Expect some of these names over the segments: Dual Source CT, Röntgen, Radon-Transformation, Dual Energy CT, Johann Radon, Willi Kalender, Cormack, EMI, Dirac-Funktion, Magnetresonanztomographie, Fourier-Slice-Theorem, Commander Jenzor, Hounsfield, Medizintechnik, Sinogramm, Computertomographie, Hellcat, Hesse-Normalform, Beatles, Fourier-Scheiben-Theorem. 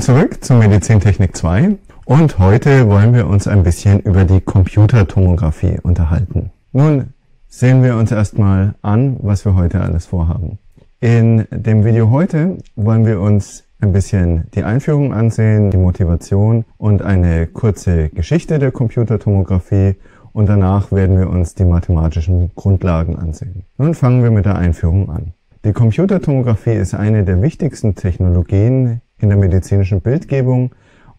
Willkommen zurück zu Medizintechnik 2 und heute wollen wir uns ein bisschen über die Computertomographie unterhalten. Nun sehen wir uns erstmal an, was wir heute alles vorhaben. In dem Video heute wollen wir uns ein bisschen die Einführung ansehen, die Motivation und eine kurze Geschichte der Computertomographie und danach werden wir uns die mathematischen Grundlagen ansehen. Nun fangen wir mit der Einführung an. Die Computertomographie ist eine der wichtigsten Technologien in der medizinischen Bildgebung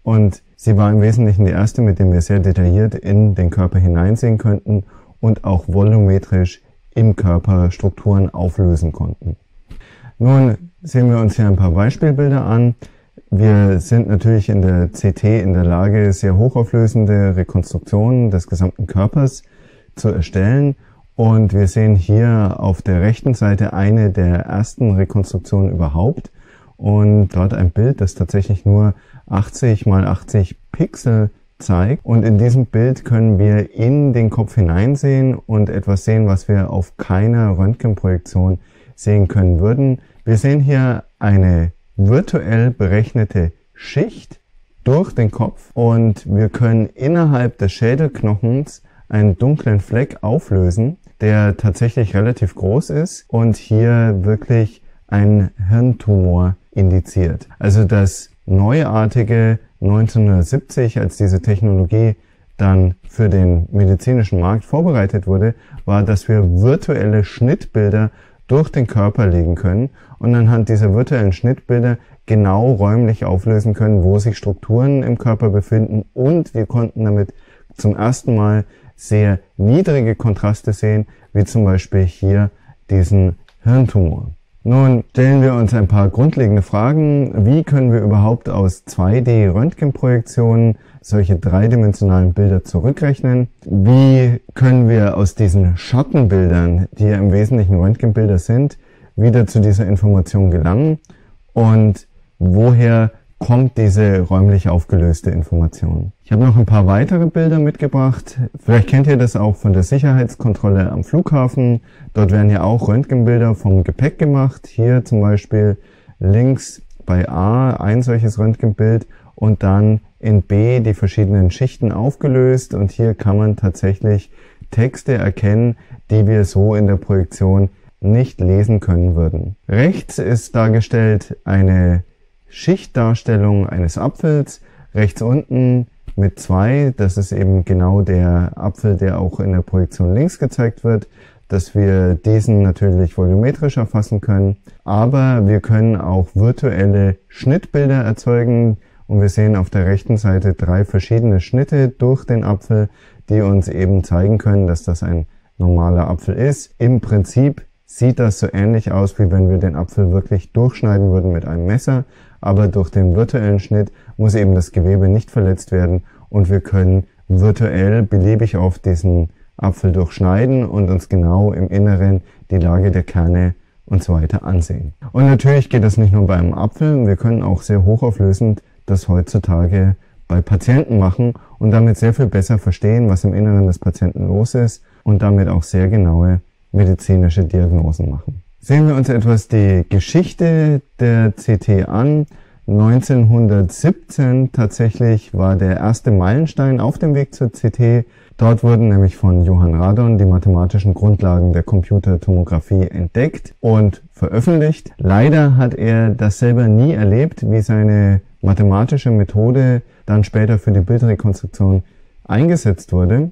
und sie war im Wesentlichen die erste, mit der wir sehr detailliert in den Körper hineinsehen könnten und auch volumetrisch im Körper Strukturen auflösen konnten. Nun sehen wir uns hier ein paar Beispielbilder an. Wir sind natürlich in der CT in der Lage, sehr hochauflösende Rekonstruktionen des gesamten Körpers zu erstellen. Und wir sehen hier auf der rechten Seite eine der ersten Rekonstruktionen überhaupt. Und dort ein Bild, das tatsächlich nur 80 mal 80 Pixel zeigt. Und in diesem Bild können wir in den Kopf hineinsehen und etwas sehen, was wir auf keiner Röntgenprojektion sehen können würden. Wir sehen hier eine virtuell berechnete Schicht durch den Kopf und wir können innerhalb des Schädelknochens einen dunklen Fleck auflösen, der tatsächlich relativ groß ist und hier wirklich ein Hirntumor indiziert. Also das neuartige 1970, als diese Technologie dann für den medizinischen Markt vorbereitet wurde, war, dass wir virtuelle Schnittbilder durch den Körper legen können und anhand dieser virtuellen Schnittbilder genau räumlich auflösen können, wo sich Strukturen im Körper befinden und wir konnten damit zum ersten Mal sehr niedrige Kontraste sehen, wie zum Beispiel hier diesen Hirntumor. Nun stellen wir uns ein paar grundlegende Fragen. Wie können wir überhaupt aus 2D-Röntgenprojektionen solche dreidimensionalen Bilder zurückrechnen? Wie können wir aus diesen Schattenbildern, die ja im Wesentlichen Röntgenbilder sind, wieder zu dieser Information gelangen? Und woher kommt diese räumlich aufgelöste Information? Ich habe noch ein paar weitere Bilder mitgebracht. Vielleicht kennt ihr das auch von der Sicherheitskontrolle am Flughafen. Dort werden ja auch Röntgenbilder vom Gepäck gemacht. Hier zum Beispiel links bei A ein solches Röntgenbild und dann in B die verschiedenen Schichten aufgelöst. Und hier kann man tatsächlich Texte erkennen, die wir so in der Projektion nicht lesen können würden. Rechts ist dargestellt eine Schichtdarstellung eines Apfels, rechts unten mit 2, das ist eben genau der Apfel, der auch in der Projektion links gezeigt wird, dass wir diesen natürlich volumetrisch erfassen können, aber wir können auch virtuelle Schnittbilder erzeugen und wir sehen auf der rechten Seite 3 verschiedene Schnitte durch den Apfel, die uns eben zeigen können, dass das ein normaler Apfel ist. Im Prinzip sieht das so ähnlich aus, wie wenn wir den Apfel wirklich durchschneiden würden mit einem Messer, aber durch den virtuellen Schnitt muss eben das Gewebe nicht verletzt werden und wir können virtuell beliebig auf diesen Apfel durchschneiden und uns genau im Inneren die Lage der Kerne und so weiter ansehen. Und natürlich geht das nicht nur bei einem Apfel, wir können auch sehr hochauflösend das heutzutage bei Patienten machen und damit sehr viel besser verstehen, was im Inneren des Patienten los ist und damit auch sehr genaue medizinische Diagnosen machen. Sehen wir uns etwas die Geschichte der CT an. 1917 tatsächlich war der erste Meilenstein auf dem Weg zur CT. Dort wurden nämlich von Johann Radon die mathematischen Grundlagen der Computertomographie entdeckt und veröffentlicht. Leider hat er das selber nie erlebt, wie seine mathematische Methode dann später für die Bildrekonstruktion eingesetzt wurde.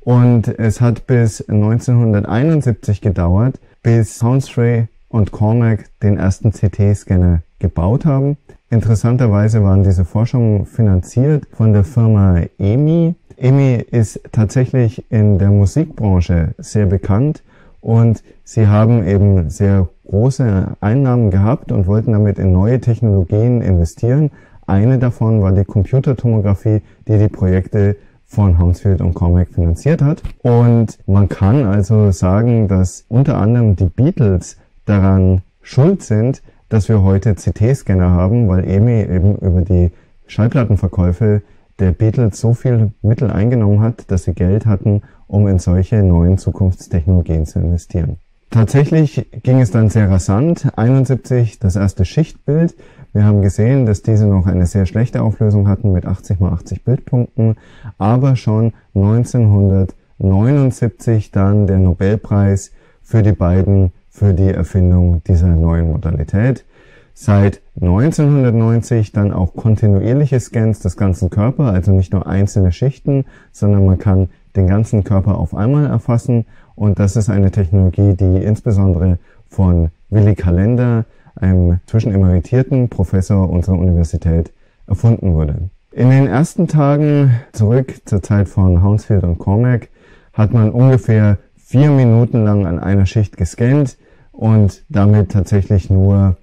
Und es hat bis 1971 gedauert, bis Hounsfield und Cormack den ersten CT-Scanner gebaut haben. Interessanterweise waren diese Forschungen finanziert von der Firma EMI. EMI ist tatsächlich in der Musikbranche sehr bekannt und sie haben eben sehr große Einnahmen gehabt und wollten damit in neue Technologien investieren. Eine davon war die Computertomographie, die die Projekte von Hounsfield und Cormack finanziert hat. Und man kann also sagen, dass unter anderem die Beatles daran schuld sind, dass wir heute CT-Scanner haben, weil EMI eben über die Schallplattenverkäufe der Beatles so viel Mittel eingenommen hat, dass sie Geld hatten, um in solche neuen Zukunftstechnologien zu investieren. Tatsächlich ging es dann sehr rasant. 1971 das erste Schichtbild. Wir haben gesehen, dass diese noch eine sehr schlechte Auflösung hatten mit 80×80 Bildpunkten, aber schon 1979 dann der Nobelpreis für die beiden für die Erfindung dieser neuen Modalität. Seit 1990 dann auch kontinuierliche Scans des ganzen Körpers, also nicht nur einzelne Schichten, sondern man kann den ganzen Körper auf einmal erfassen. Und das ist eine Technologie, die insbesondere von Willi Kalender, einem zwischenemeritierten Professor unserer Universität, erfunden wurde. In den ersten Tagen zurück zur Zeit von Hounsfield und Cormack hat man ungefähr 4 Minuten lang an einer Schicht gescannt und damit tatsächlich nur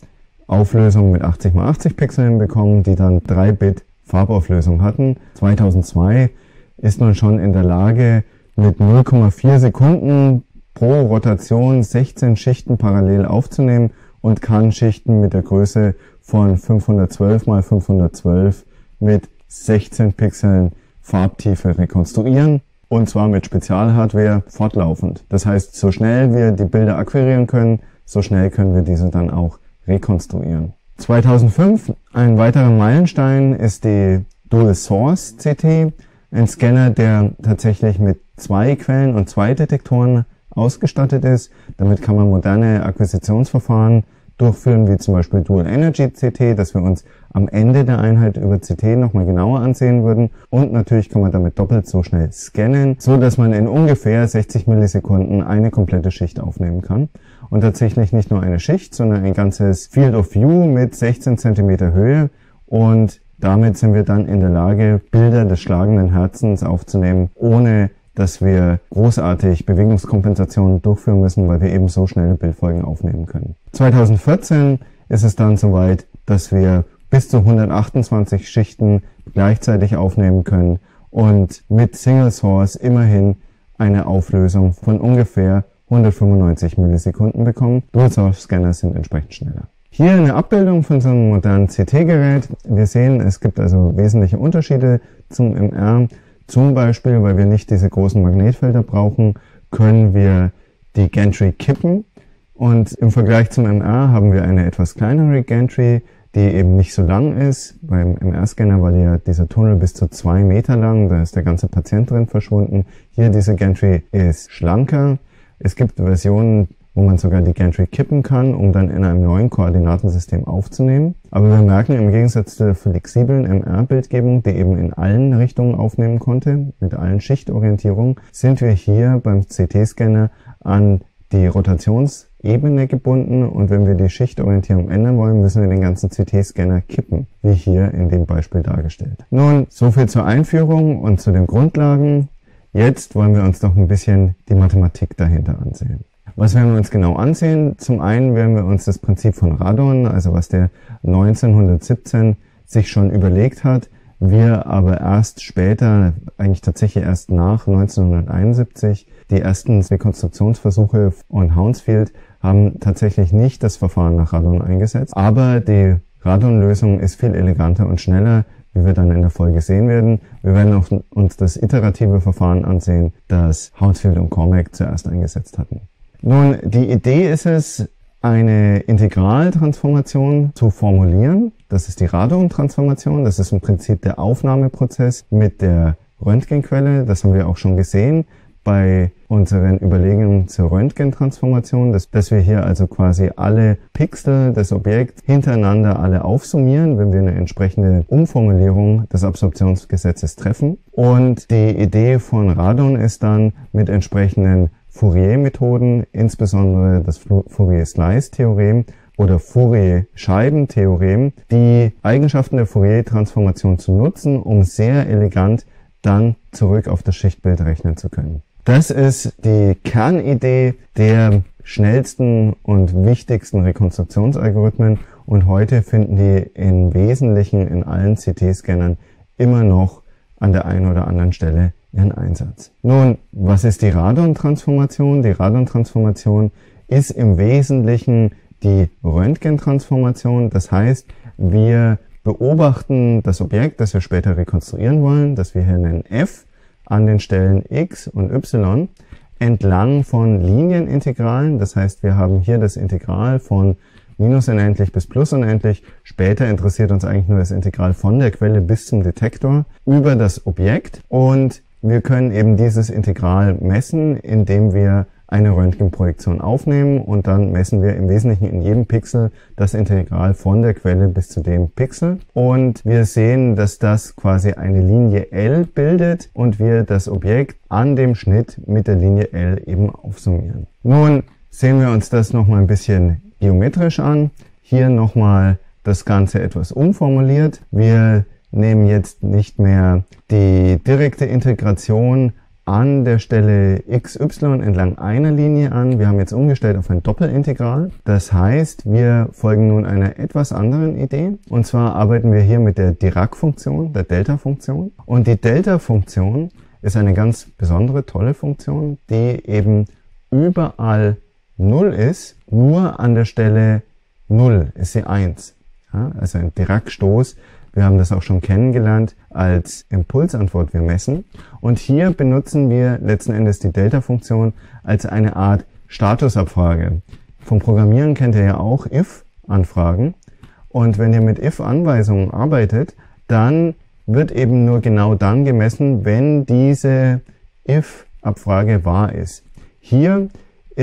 Auflösungen mit 80×80 Pixeln bekommen, die dann 3-Bit Farbauflösung hatten. 2002 ist man schon in der Lage, mit 0,4 Sekunden pro Rotation 16 Schichten parallel aufzunehmen und kann Schichten mit der Größe von 512×512 mit 16 Pixeln Farbtiefe rekonstruieren, und zwar mit Spezialhardware fortlaufend. Das heißt, so schnell wir die Bilder akquirieren können, so schnell können wir diese dann auch rekonstruieren. 2005, ein weiterer Meilenstein, ist die Dual Source CT, ein Scanner, der tatsächlich mit 2 Quellen und 2 Detektoren ausgestattet ist. Damit kann man moderne Akquisitionsverfahren durchführen, wie zum Beispiel Dual Energy CT, das wir uns am Ende der Einheit über CT nochmal genauer ansehen würden. Und natürlich kann man damit doppelt so schnell scannen, so dass man in ungefähr 60 Millisekunden eine komplette Schicht aufnehmen kann. Und tatsächlich nicht nur eine Schicht, sondern ein ganzes Field of View mit 16 cm Höhe. Und damit sind wir dann in der Lage, Bilder des schlagenden Herzens aufzunehmen, ohne dass wir großartig Bewegungskompensationen durchführen müssen, weil wir eben so schnelle Bildfolgen aufnehmen können. 2014 ist es dann soweit, dass wir bis zu 128 Schichten gleichzeitig aufnehmen können und mit Single Source immerhin eine Auflösung von ungefähr 195 Millisekunden bekommen. Dual Source Scanner sind entsprechend schneller. Hier eine Abbildung von so einem modernen CT-Gerät. Wir sehen, es gibt also wesentliche Unterschiede zum MR. Zum Beispiel, weil wir nicht diese großen Magnetfelder brauchen, können wir die Gantry kippen. Und im Vergleich zum MR haben wir eine etwas kleinere Gantry, die eben nicht so lang ist. Beim MR-Scanner war ja dieser Tunnel bis zu 2 Meter lang, da ist der ganze Patient drin verschwunden. Hier diese Gantry ist schlanker. Es gibt Versionen, wo man sogar die Gantry kippen kann, um dann in einem neuen Koordinatensystem aufzunehmen. Aber wir merken, im Gegensatz zur flexiblen MR-Bildgebung, die eben in allen Richtungen aufnehmen konnte, mit allen Schichtorientierungen, sind wir hier beim CT-Scanner an die Rotationsebene gebunden, und wenn wir die Schichtorientierung ändern wollen, müssen wir den ganzen CT-Scanner kippen, wie hier in dem Beispiel dargestellt. Nun, so viel zur Einführung und zu den Grundlagen. Jetzt wollen wir uns doch ein bisschen die Mathematik dahinter ansehen. Was werden wir uns genau ansehen? Zum einen werden wir uns das Prinzip von Radon, also was der 1917 sich schon überlegt hat, wir aber erst später, eigentlich tatsächlich erst nach 1971, die ersten Rekonstruktionsversuche von Hounsfield haben tatsächlich nicht das Verfahren nach Radon eingesetzt, aber die Radon-Lösung ist viel eleganter und schneller, wie wir dann in der Folge sehen werden. Wir werden auch uns das iterative Verfahren ansehen, das Hounsfield und Cormack zuerst eingesetzt hatten. Nun, die Idee ist es, eine Integraltransformation zu formulieren. Das ist die Radon-Transformation. Das ist im Prinzip der Aufnahmeprozess mit der Röntgenquelle. Das haben wir auch schon gesehen bei unseren Überlegungen zur Röntgentransformation, dass wir hier also quasi alle Pixel des Objekts hintereinander alle aufsummieren, wenn wir eine entsprechende Umformulierung des Absorptionsgesetzes treffen. Und die Idee von Radon ist dann, mit entsprechenden Fourier-Methoden, insbesondere das Fourier-Slice-Theorem oder Fourier-Scheiben-Theorem, die Eigenschaften der Fourier-Transformation zu nutzen, um sehr elegant dann zurück auf das Schichtbild rechnen zu können. Das ist die Kernidee der schnellsten und wichtigsten Rekonstruktionsalgorithmen, und heute finden die im Wesentlichen in allen CT-Scannern immer noch an der einen oder anderen Stelle ihren Einsatz. Nun, was ist die Radon-Transformation? Die Radon-Transformation ist im Wesentlichen die Röntgentransformation. Das heißt, wir beobachten das Objekt, das wir später rekonstruieren wollen, das wir hier nennen F, an den Stellen X und Y, entlang von Linienintegralen. Das heißt, wir haben hier das Integral von minus unendlich bis plus unendlich. Später interessiert uns eigentlich nur das Integral von der Quelle bis zum Detektor über das Objekt. Und wir können eben dieses Integral messen, indem wir eine Röntgenprojektion aufnehmen, und dann messen wir im Wesentlichen in jedem Pixel das Integral von der Quelle bis zu dem Pixel, und wir sehen, dass das quasi eine Linie L bildet und wir das Objekt an dem Schnitt mit der Linie L eben aufsummieren. Nun sehen wir uns das nochmal ein bisschen geometrisch an. Hier nochmal das Ganze etwas umformuliert. Wir nehmen jetzt nicht mehr die direkte Integration an der Stelle xy entlang einer Linie an. Wir haben jetzt umgestellt auf ein Doppelintegral. Das heißt, wir folgen nun einer etwas anderen Idee. Und zwar arbeiten wir hier mit der Dirac-Funktion, der Delta-Funktion. Und die Delta-Funktion ist eine ganz besondere, tolle Funktion, die eben überall 0 ist. Nur an der Stelle 0 ist sie 1. Ja, also ein Dirac-Stoß. Wir haben das auch schon kennengelernt als Impulsantwort, wir messen. Und hier benutzen wir letzten Endes die Delta-Funktion als eine Art Statusabfrage. Vom Programmieren kennt ihr ja auch if-Anfragen. Und wenn ihr mit if-Anweisungen arbeitet, dann wird eben nur genau dann gemessen, wenn diese if-Abfrage wahr ist. Hier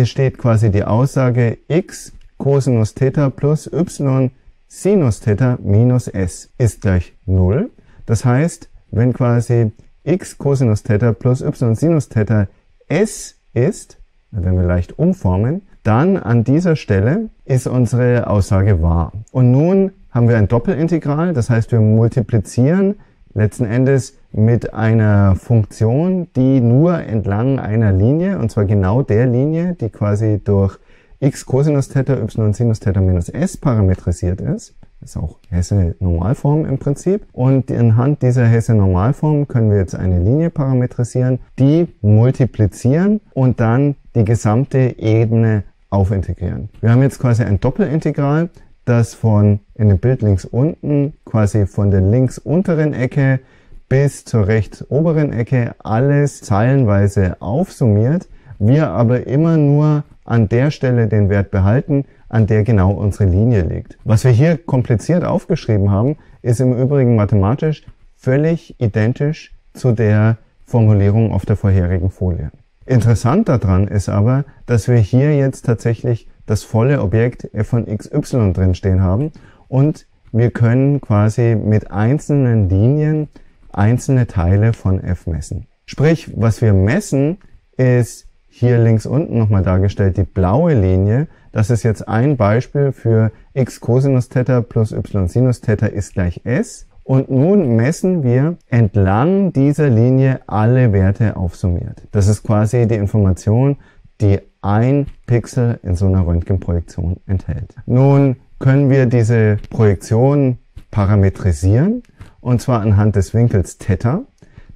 steht quasi die Aussage x Cosinus Theta plus y Sinus Theta minus S ist gleich 0. Das heißt, wenn quasi x Cosinus Theta plus y Sinus Theta S ist, wenn wir leicht umformen, dann an dieser Stelle ist unsere Aussage wahr. Und nun haben wir ein Doppelintegral, das heißt, wir multiplizieren letzten Endes mit einer Funktion, die nur entlang einer Linie, und zwar genau der Linie, die quasi durch x Cosinus Theta, y Sinus Theta minus S parametrisiert ist. Das ist auch Hesse-Normalform im Prinzip. Und anhand dieser Hesse-Normalform können wir jetzt eine Linie parametrisieren, die multiplizieren und dann die gesamte Ebene aufintegrieren. Wir haben jetzt quasi ein Doppelintegral, das von in dem Bild links unten, quasi von der links unteren Ecke bis zur rechts oberen Ecke alles zeilenweise aufsummiert. Wir aber immer nur an der Stelle den Wert behalten, an der genau unsere Linie liegt. Was wir hier kompliziert aufgeschrieben haben, ist im Übrigen mathematisch völlig identisch zu der Formulierung auf der vorherigen Folie. Interessant daran ist aber, dass wir hier jetzt tatsächlich das volle Objekt f von xy drin stehen haben, und wir können quasi mit einzelnen Linien einzelne Teile von f messen. Sprich, was wir messen, ist hier links unten nochmal dargestellt, die blaue Linie. Das ist jetzt ein Beispiel für x Cosinus Theta plus y Sinus Theta ist gleich S. Und nun messen wir entlang dieser Linie alle Werte aufsummiert. Das ist quasi die Information, die ein Pixel in so einer Röntgenprojektion enthält. Nun können wir diese Projektion parametrisieren, und zwar anhand des Winkels Theta.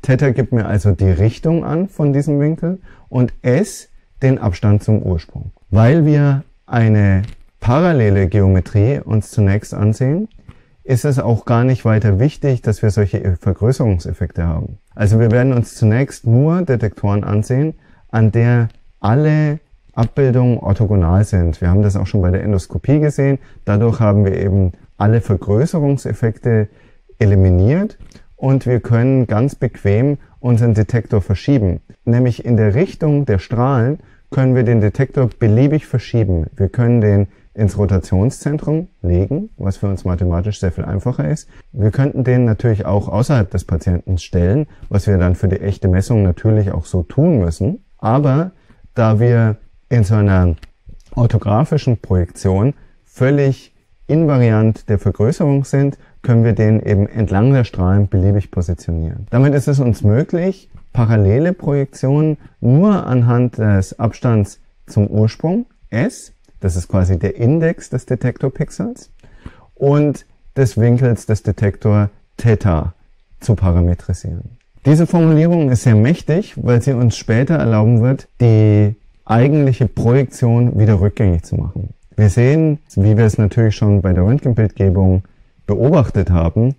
Theta gibt mir also die Richtung an von diesem Winkel und S den Abstand zum Ursprung. Weil wir eine parallele Geometrie uns zunächst ansehen, ist es auch gar nicht weiter wichtig, dass wir solche Vergrößerungseffekte haben. Also wir werden uns zunächst nur Detektoren ansehen, an der alle Abbildungen orthogonal sind. Wir haben das auch schon bei der Endoskopie gesehen. Dadurch haben wir eben alle Vergrößerungseffekte eliminiert. Und wir können ganz bequem unseren Detektor verschieben. Nämlich in der Richtung der Strahlen können wir den Detektor beliebig verschieben. Wir können den ins Rotationszentrum legen, was für uns mathematisch sehr viel einfacher ist. Wir könnten den natürlich auch außerhalb des Patienten stellen, was wir dann für die echte Messung natürlich auch so tun müssen. Aber da wir in so einer orthografischen Projektion völlig invariant der Vergrößerung sind, können wir den eben entlang der Strahlen beliebig positionieren. Damit ist es uns möglich, parallele Projektionen nur anhand des Abstands zum Ursprung, S, das ist quasi der Index des Detektorpixels, und des Winkels des Detektor Theta zu parametrisieren. Diese Formulierung ist sehr mächtig, weil sie uns später erlauben wird, die eigentliche Projektion wieder rückgängig zu machen. Wir sehen, wie wir es natürlich schon bei der Röntgenbildgebung beobachtet haben,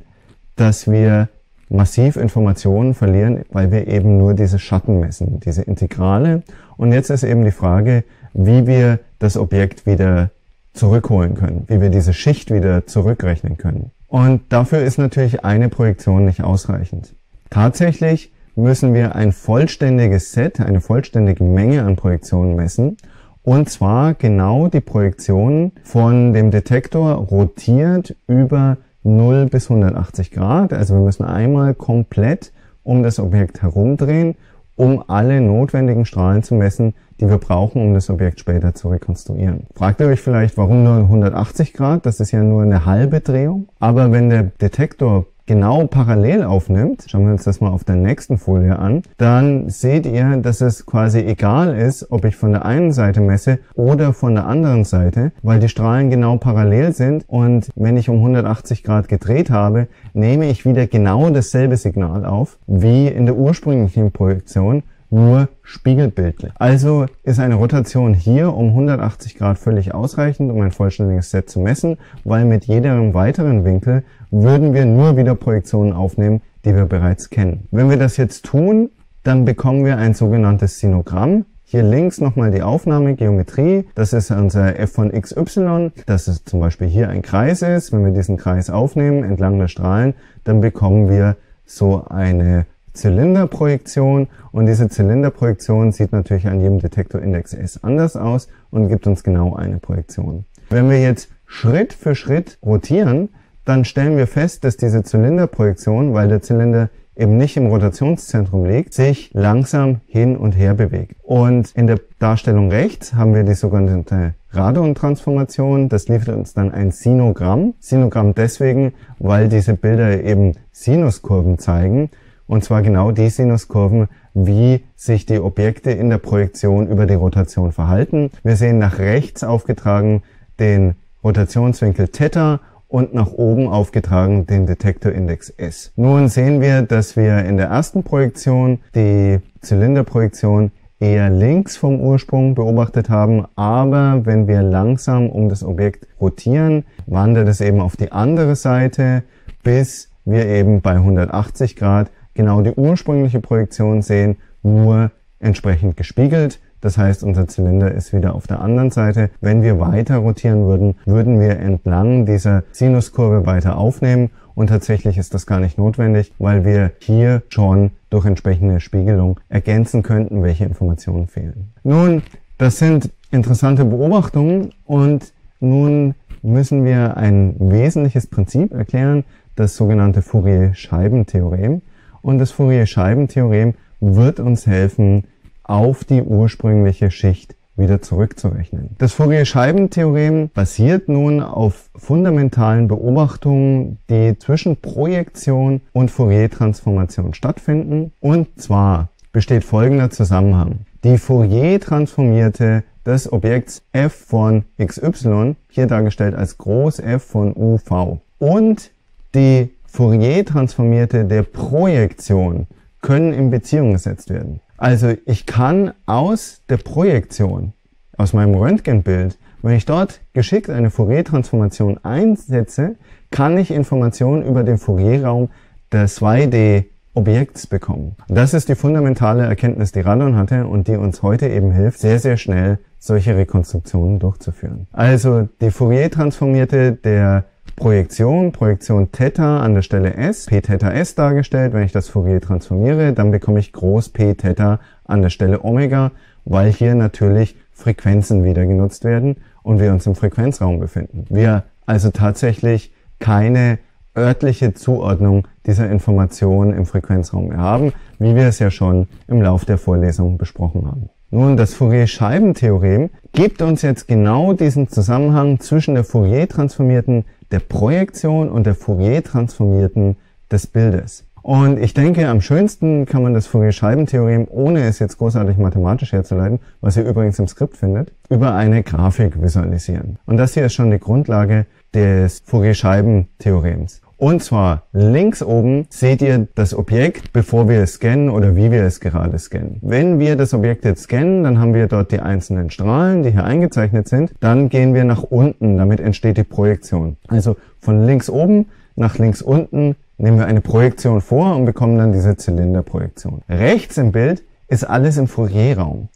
dass wir massiv Informationen verlieren, weil wir eben nur diese Schatten messen, diese Integrale. Und jetzt ist eben die Frage, wie wir das Objekt wieder zurückholen können, wie wir diese Schicht wieder zurückrechnen können. Und dafür ist natürlich eine Projektion nicht ausreichend. Tatsächlich müssen wir ein vollständiges Set, eine vollständige Menge an Projektionen messen, und zwar genau die Projektionen von dem Detektor rotiert über 0 bis 180 Grad. Also wir müssen einmal komplett um das Objekt herumdrehen, um alle notwendigen Strahlen zu messen, die wir brauchen, um das Objekt später zu rekonstruieren. Fragt ihr euch vielleicht, warum nur 180 Grad? Das ist ja nur eine halbe Drehung. Aber wenn der Detektor genau parallel aufnimmt, schauen wir uns das mal auf der nächsten Folie an, dann seht ihr, dass es quasi egal ist, ob ich von der einen Seite messe oder von der anderen Seite, weil die Strahlen genau parallel sind, und wenn ich um 180 Grad gedreht habe, nehme ich wieder genau dasselbe Signal auf wie in der ursprünglichen Projektion, nur spiegelbildlich. Also ist eine Rotation hier um 180 Grad völlig ausreichend, um ein vollständiges Set zu messen, weil mit jedem weiteren Winkel würden wir nur wieder Projektionen aufnehmen, die wir bereits kennen. Wenn wir das jetzt tun, dann bekommen wir ein sogenanntes Sinogramm. Hier links nochmal die Aufnahme, Geometrie, das ist unser f von xy, dass es zum Beispiel hier ein Kreis ist. Wenn wir diesen Kreis aufnehmen, entlang der Strahlen, dann bekommen wir so eine Zylinderprojektion, und diese Zylinderprojektion sieht natürlich an jedem Detektorindex S anders aus und gibt uns genau eine Projektion. Wenn wir jetzt Schritt für Schritt rotieren, dann stellen wir fest, dass diese Zylinderprojektion, weil der Zylinder eben nicht im Rotationszentrum liegt, sich langsam hin und her bewegt. Und in der Darstellung rechts haben wir die sogenannte Radon-Transformation. Das liefert uns dann ein Sinogramm. Sinogramm deswegen, weil diese Bilder eben Sinuskurven zeigen. Und zwar genau die Sinuskurven, wie sich die Objekte in der Projektion über die Rotation verhalten. Wir sehen nach rechts aufgetragen den Rotationswinkel Theta und nach oben aufgetragen den Detektorindex S. Nun sehen wir, dass wir in der ersten Projektion die Zylinderprojektion eher links vom Ursprung beobachtet haben, aber wenn wir langsam um das Objekt rotieren, wandert es eben auf die andere Seite, bis wir eben bei 180 Grad genau die ursprüngliche Projektion sehen, nur entsprechend gespiegelt. Das heißt, unser Zylinder ist wieder auf der anderen Seite. Wenn wir weiter rotieren würden, würden wir entlang dieser Sinuskurve weiter aufnehmen. Und tatsächlich ist das gar nicht notwendig, weil wir hier schon durch entsprechende Spiegelung ergänzen könnten, welche Informationen fehlen. Nun, das sind interessante Beobachtungen, und nun müssen wir ein wesentliches Prinzip erklären, das sogenannte Fourier-Scheiben-Theorem. Und das Fourier-Scheiben-Theorem wird uns helfen, auf die ursprüngliche Schicht wieder zurückzurechnen. Das Fourier-Scheiben-Theorem basiert nun auf fundamentalen Beobachtungen, die zwischen Projektion und Fourier-Transformation stattfinden. Und zwar besteht folgender Zusammenhang. Die Fourier-transformierte des Objekts f von xy, hier dargestellt als groß f von uv, und die Fourier-Transformierte der Projektion können in Beziehung gesetzt werden. Also ich kann aus der Projektion, aus meinem Röntgenbild, wenn ich dort geschickt eine Fourier-Transformation einsetze, kann ich Informationen über den Fourier-Raum der 2D-Objekts bekommen. Das ist die fundamentale Erkenntnis, die Radon hatte und die uns heute eben hilft, sehr, sehr schnell solche Rekonstruktionen durchzuführen. Also die Fourier-Transformierte der Projektion Theta an der Stelle S, P Theta S dargestellt. Wenn ich das Fourier transformiere, dann bekomme ich groß P Theta an der Stelle Omega, weil hier natürlich Frequenzen wieder genutzt werden und wir uns im Frequenzraum befinden. Wir also tatsächlich keine örtliche Zuordnung dieser Informationen im Frequenzraum mehr haben, wie wir es ja schon im Lauf der Vorlesung besprochen haben. Nun, das Fourier-Scheiben-Theorem gibt uns jetzt genau diesen Zusammenhang zwischen der Fourier-transformierten der Projektion und der Fourier-transformierten des Bildes. Und ich denke, am schönsten kann man das Fourier-Scheiben-Theorem, ohne es jetzt großartig mathematisch herzuleiten, was ihr übrigens im Skript findet, über eine Grafik visualisieren. Und das hier ist schon die Grundlage des Fourier-Scheiben-Theorems. Und zwar links oben seht ihr das Objekt, bevor wir es scannen oder wie wir es gerade scannen. Wenn wir das Objekt jetzt scannen, dann haben wir dort die einzelnen Strahlen, die hier eingezeichnet sind. Dann gehen wir nach unten, damit entsteht die Projektion. Also von links oben nach links unten nehmen wir eine Projektion vor und bekommen dann diese Zylinderprojektion. Rechts im Bild ist alles im Fourier-Raum.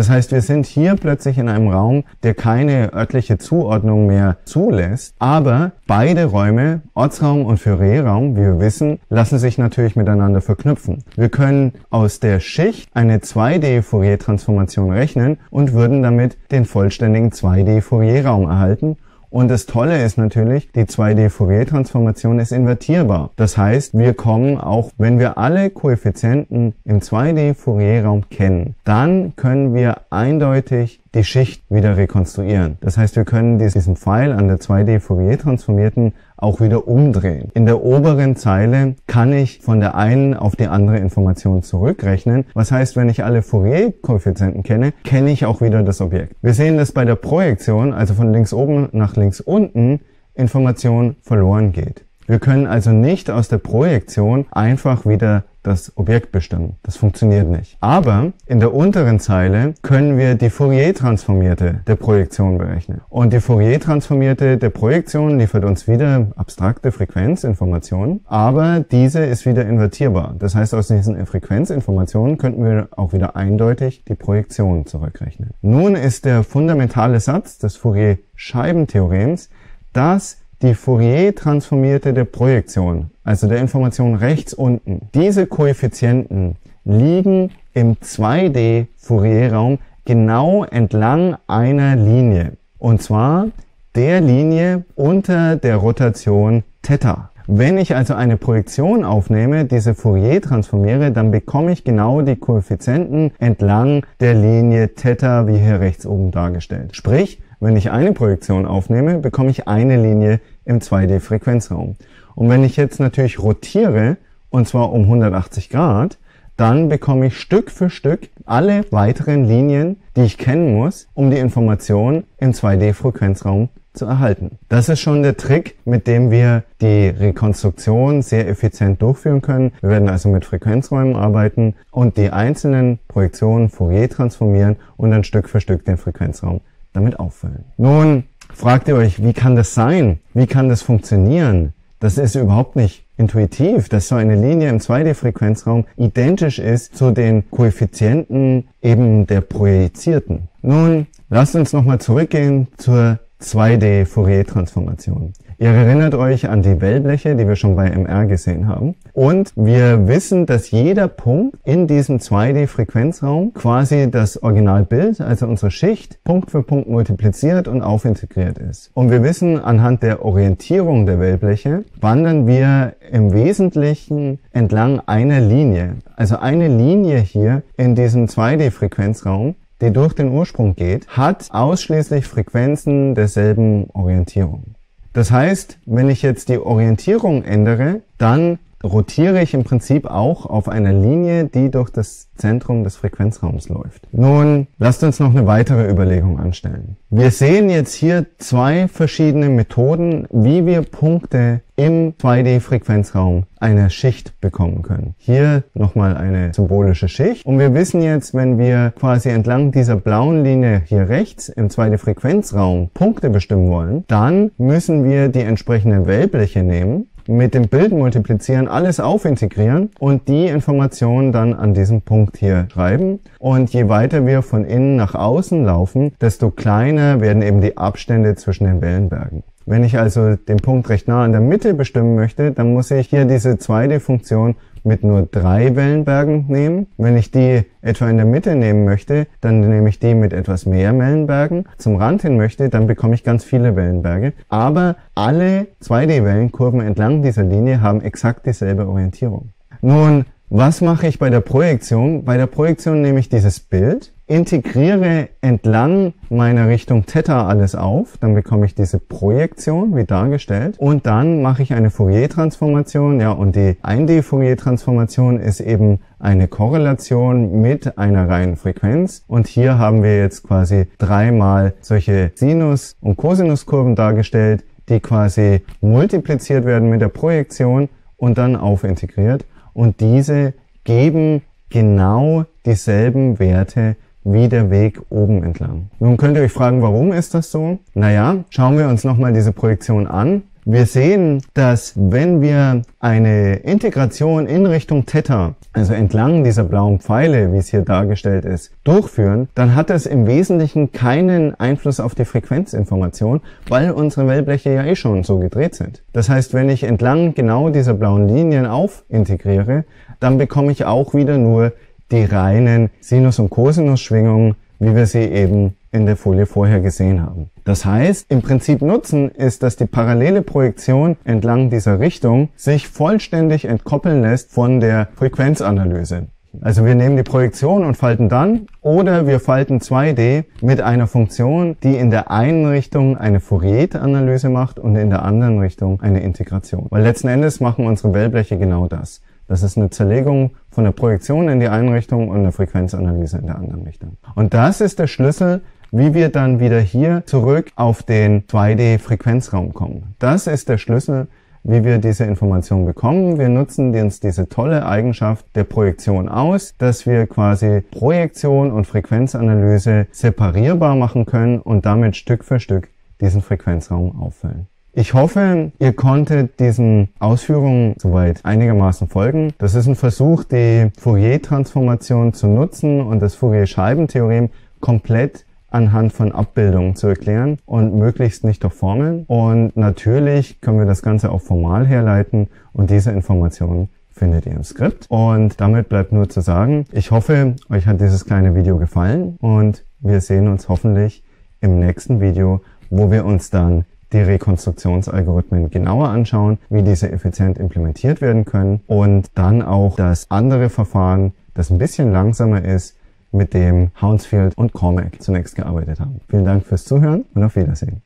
Das heißt, wir sind hier plötzlich in einem Raum, der keine örtliche Zuordnung mehr zulässt, aber beide Räume, Ortsraum und Fourier-Raum, wie wir wissen, lassen sich natürlich miteinander verknüpfen. Wir können aus der Schicht eine 2D-Fourier-Transformation rechnen und würden damit den vollständigen 2D-Fourier-Raum erhalten. Und das Tolle ist natürlich, die 2D-Fourier-Transformation ist invertierbar. Das heißt, wir kommen auch, wenn wir alle Koeffizienten im 2D-Fourier-Raum kennen, dann können wir eindeutig die Schicht wieder rekonstruieren. Das heißt, wir können diesen Pfeil an der 2D-Fourier-Transformierten auch wieder umdrehen. In der oberen Zeile kann ich von der einen auf die andere Information zurückrechnen. Was heißt, wenn ich alle Fourier-Koeffizienten kenne, kenne ich auch wieder das Objekt. Wir sehen, dass bei der Projektion, also von links oben nach links unten, Information verloren geht. Wir können also nicht aus der Projektion einfach wieder das Objekt bestimmen. Das funktioniert nicht. Aber in der unteren Zeile können wir die Fourier-Transformierte der Projektion berechnen. Und die Fourier-Transformierte der Projektion liefert uns wieder abstrakte Frequenzinformationen, aber diese ist wieder invertierbar. Das heißt, aus diesen Frequenzinformationen könnten wir auch wieder eindeutig die Projektion zurückrechnen. Nun ist der fundamentale Satz des Fourier-Scheiben-Theorems, dass die Fourier-Transformierte der Projektion, also der Information rechts unten. Diese Koeffizienten liegen im 2D-Fourier-Raum genau entlang einer Linie. Und zwar der Linie unter der Rotation Theta. Wenn ich also eine Projektion aufnehme, diese Fourier transformiere, dann bekomme ich genau die Koeffizienten entlang der Linie Theta, wie hier rechts oben dargestellt. Sprich, wenn ich eine Projektion aufnehme, bekomme ich eine Linie im 2D-Frequenzraum. Und wenn ich jetzt natürlich rotiere, und zwar um 180 Grad, dann bekomme ich Stück für Stück alle weiteren Linien, die ich kennen muss, um die Information im 2D-Frequenzraum zu erhalten. Das ist schon der Trick, mit dem wir die Rekonstruktion sehr effizient durchführen können. Wir werden also mit Frequenzräumen arbeiten und die einzelnen Projektionen Fourier transformieren und dann Stück für Stück den Frequenzraum damit auffüllen. Nun fragt ihr euch, wie kann das sein? Wie kann das funktionieren? Das ist überhaupt nicht intuitiv, dass so eine Linie im 2D-Frequenzraum identisch ist zu den Koeffizienten eben der Projizierten. Nun, lasst uns nochmal zurückgehen zur 2D-Fourier-Transformation. Ihr erinnert euch an die Wellbleche, die wir schon bei MR gesehen haben. Und wir wissen, dass jeder Punkt in diesem 2D-Frequenzraum quasi das Originalbild, also unsere Schicht, Punkt für Punkt multipliziert und aufintegriert ist. Und wir wissen anhand der Orientierung der Wellbleche, wandern wir im Wesentlichen entlang einer Linie. Also eine Linie hier in diesem 2D-Frequenzraum, die durch den Ursprung geht, hat ausschließlich Frequenzen derselben Orientierung. Das heißt, wenn ich jetzt die Orientierung ändere, dann rotiere ich im Prinzip auch auf einer Linie, die durch das Zentrum des Frequenzraums läuft. Nun, lasst uns noch eine weitere Überlegung anstellen. Wir sehen jetzt hier zwei verschiedene Methoden, wie wir Punkte im 2D-Frequenzraum eine Schicht bekommen können. Hier nochmal eine symbolische Schicht. Und wir wissen jetzt, wenn wir quasi entlang dieser blauen Linie hier rechts im 2D-Frequenzraum Punkte bestimmen wollen, dann müssen wir die entsprechenden Wellbleche nehmen, mit dem Bild multiplizieren, alles aufintegrieren und die Informationen dann an diesem Punkt hier schreiben. Und je weiter wir von innen nach außen laufen, desto kleiner werden eben die Abstände zwischen den Wellenbergen. Wenn ich also den Punkt recht nah an der Mitte bestimmen möchte, dann muss ich hier diese 2D-Funktion mit nur 3 Wellenbergen nehmen. Wenn ich die etwa in der Mitte nehmen möchte, dann nehme ich die mit etwas mehr Wellenbergen. Zum Rand hin möchte, dann bekomme ich ganz viele Wellenberge. Aber alle 2D-Wellenkurven entlang dieser Linie haben exakt dieselbe Orientierung. Nun, was mache ich bei der Projektion? Bei der Projektion nehme ich dieses Bild, integriere entlang meiner Richtung Theta alles auf, dann bekomme ich diese Projektion, wie dargestellt, und dann mache ich eine Fourier-Transformation, ja, und die 1D-Fourier-Transformation ist eben eine Korrelation mit einer reinen Frequenz, und hier haben wir jetzt quasi dreimal solche Sinus- und Kosinuskurven dargestellt, die quasi multipliziert werden mit der Projektion und dann aufintegriert. Und diese geben genau dieselben Werte wie der Weg oben entlang. Nun könnt ihr euch fragen, warum ist das so? Naja, schauen wir uns nochmal diese Projektion an. Wir sehen, dass wenn wir eine Integration in Richtung Theta, also entlang dieser blauen Pfeile, wie es hier dargestellt ist, durchführen, dann hat das im Wesentlichen keinen Einfluss auf die Frequenzinformation, weil unsere Wellbleche ja eh schon so gedreht sind. Das heißt, wenn ich entlang genau dieser blauen Linien aufintegriere, dann bekomme ich auch wieder nur die reinen Sinus- und Kosinusschwingungen, wie wir sie eben in der Folie vorher gesehen haben. Das heißt, im Prinzip Nutzen ist, dass die parallele Projektion entlang dieser Richtung sich vollständig entkoppeln lässt von der Frequenzanalyse. Also wir nehmen die Projektion und falten dann, oder wir falten 2D mit einer Funktion, die in der einen Richtung eine Fourier-Analyse macht und in der anderen Richtung eine Integration. Weil letzten Endes machen unsere Wellbleche genau das. Das ist eine Zerlegung von der Projektion in die eine Richtung und eine Frequenzanalyse in der anderen Richtung. Und das ist der Schlüssel, wie wir dann wieder hier zurück auf den 2D-Frequenzraum kommen. Das ist der Schlüssel, wie wir diese Information bekommen. Wir nutzen uns diese tolle Eigenschaft der Projektion aus, dass wir quasi Projektion und Frequenzanalyse separierbar machen können und damit Stück für Stück diesen Frequenzraum auffüllen. Ich hoffe, ihr konntet diesen Ausführungen soweit einigermaßen folgen. Das ist ein Versuch, die Fourier-Transformation zu nutzen und das Fourier-Scheiben-Theorem komplett anhand von Abbildungen zu erklären und möglichst nicht durch Formeln. Und natürlich können wir das Ganze auch formal herleiten und diese Informationen findet ihr im Skript. Und damit bleibt nur zu sagen, ich hoffe, euch hat dieses kleine Video gefallen und wir sehen uns hoffentlich im nächsten Video, wo wir uns dann die Rekonstruktionsalgorithmen genauer anschauen, wie diese effizient implementiert werden können und dann auch das andere Verfahren, das ein bisschen langsamer ist, mit dem Hounsfield und Cormack zunächst gearbeitet haben. Vielen Dank fürs Zuhören und auf Wiedersehen.